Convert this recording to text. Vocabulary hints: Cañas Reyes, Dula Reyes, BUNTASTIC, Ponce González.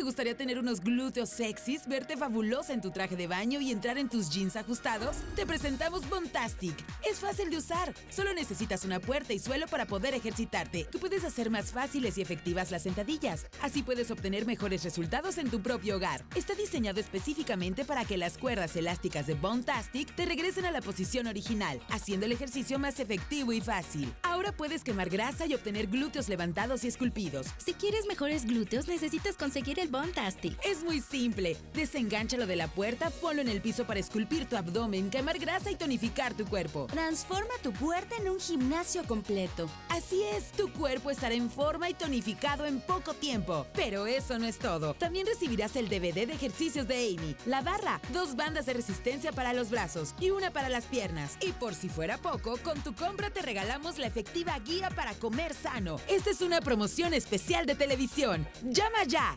te gustaría tener unos glúteos sexys, verte fabulosa en tu traje de baño y entrar en tus jeans ajustados? Te presentamos BUNTASTIC. Es fácil de usar. Solo necesitas una puerta y suelo para poder ejercitarte. Tú puedes hacer más fáciles y efectivas las sentadillas. Así puedes obtener mejores resultados en tu propio hogar. Está diseñado específicamente para que las cuerdas elásticas de BUNTASTIC te regresen a la posición original, haciendo el ejercicio más efectivo y fácil. Ahora puedes quemar grasa y obtener glúteos levantados y esculpidos. Si quieres mejores glúteos, necesitas conseguir el BUNTASTIC. Es muy simple. Desengánchalo de la puerta, ponlo en el piso para esculpir tu abdomen, quemar grasa y tonificar tu cuerpo. Transforma tu puerta en un gimnasio completo. Así es, tu cuerpo estará en forma y tonificado en poco tiempo. Pero eso no es todo. También recibirás el DVD de ejercicios de Amy, la barra, 2 bandas de resistencia para los brazos y una para las piernas. Y por si fuera poco, con tu compra te regalamos la efectiva guía para comer sano. Esta es una promoción especial de televisión. ¡Llama ya!